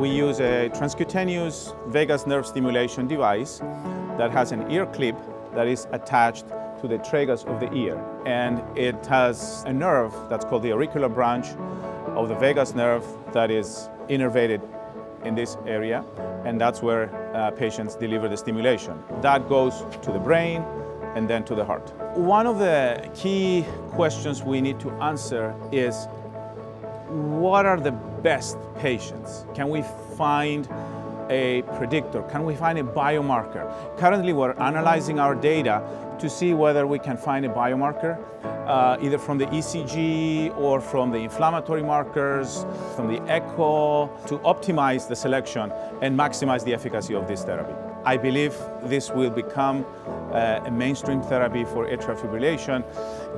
we use a transcutaneous vagus nerve stimulation device that has an ear clip that is attached to the tragus of the ear. And it has a nerve that's called the auricular branch of the vagus nerve that is innervated in this area, and that's where patients deliver the stimulation. That goes to the brain and then to the heart. One of the key questions we need to answer is, what are the best patients? Can we find a predictor? Can we find a biomarker? Currently, we're analyzing our data to see whether we can find a biomarker, either from the ECG or from the inflammatory markers, from the ECHO, to optimize the selection and maximize the efficacy of this therapy. I believe this will become a mainstream therapy for atrial fibrillation,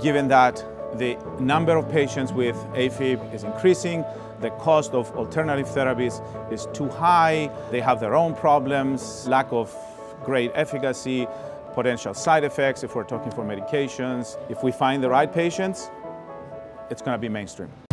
given that the number of patients with AFib is increasing, the cost of alternative therapies is too high, they have their own problems, lack of great efficacy, potential side effects if we're talking for medications. If we find the right patients, it's going to be mainstream.